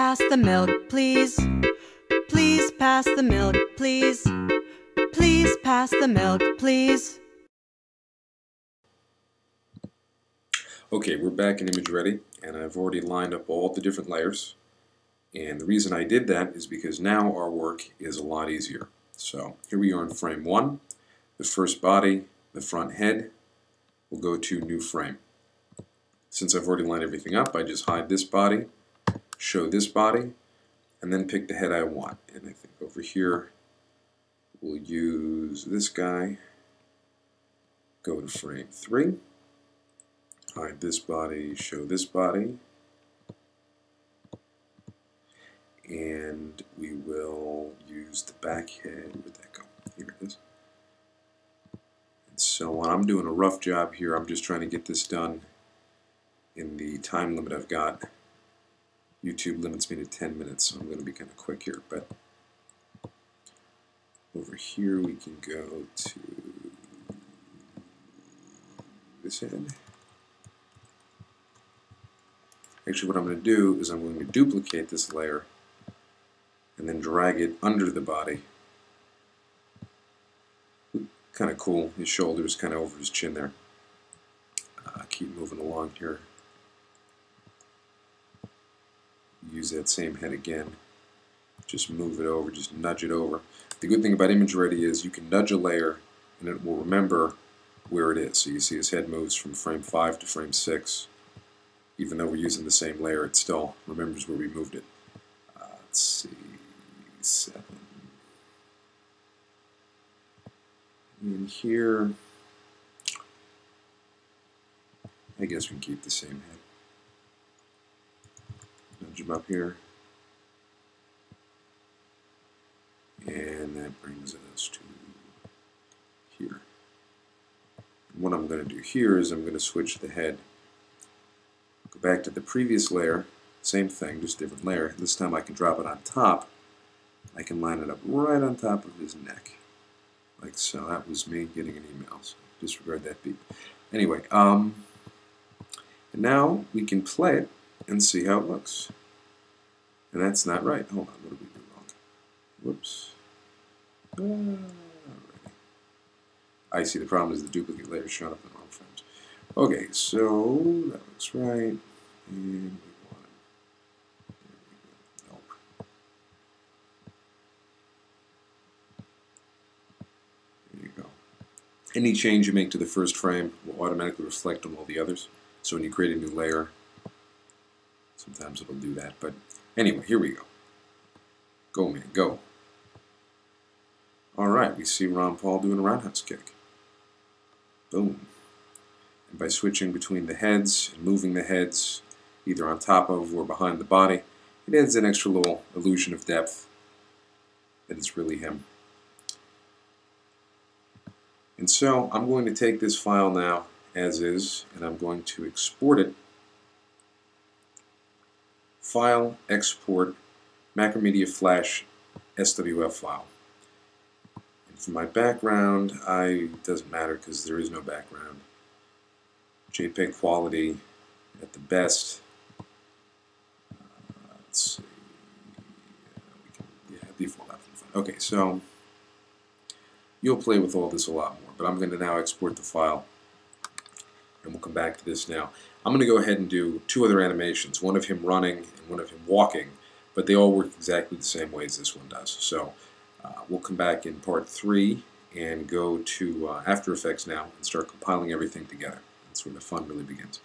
pass the milk, please. Please pass the milk, please. Please pass the milk, please. Okay, we're back in Image Ready, and I've already lined up all the different layers. And the reason I did that is because now our work is a lot easier. So here we are in frame 1, the first body, the front head. We'll go to new frame. Since I've already lined everything up, I just hide this body, show this body, and then pick the head I want. And I think over here we'll use this guy, go to frame 3, hide this body, show this body, and we will use the back head. Where'd that go? Here it is. And so on. I'm doing a rough job here. I'm just trying to get this done in the time limit I've got. YouTube limits me to 10 minutes, so I'm going to be kind of quick here. But over here we can go to this head. Actually, what I'm going to do is I'm going to duplicate this layer and then drag it under the body. Kind of cool. His shoulder's kind of over his chin there. Keep moving along here. Use that same head again. Just move it over, just nudge it over. The good thing about Image Ready is you can nudge a layer and it will remember where it is. So you see his head moves from frame 5 to frame 6. Even though we're using the same layer, it still remembers where we moved it. Let's see, 7. In here, I guess we can keep the same head. Nudge him up here. And that brings us to here. And what I'm going to do here is I'm going to switch the head. Go back to the previous layer, same thing, just different layer. This time I can drop it on top. I can line it up right on top of his neck. Like so. That was me getting an email, so disregard that beep. Anyway, and now we can play it and see how it looks. And that's not right. Hold on, what did we do wrong? Whoops. Alrighty. I see, the problem is the duplicate layer showed up in the wrong frames. Okay, so that looks right. And we want it. Nope. There you go. Any change you make to the first frame will automatically reflect on all the others. So when you create a new layer, sometimes it'll do that. But anyway, here we go. Go, man, go. All right, we see Ron Paul doing a roundhouse kick. Boom. And by switching between the heads and moving the heads either on top of or behind the body, it adds an extra little illusion of depth that it's really him. And so I'm going to take this file now as is, and I'm going to export it. File, export, Macromedia Flash, SWF file. And for my background, it doesn't matter because there is no background. JPEG quality at the best. Let's see. Default option. Okay, so you'll play with all this a lot more, but I'm going to now export the file, and we'll come back to this now. I'm going to go ahead and do two other animations, one of him running and one of him walking, but they all work exactly the same way as this one does. So we'll come back in part 3 and go to After Effects now and start compiling everything together. That's where the fun really begins.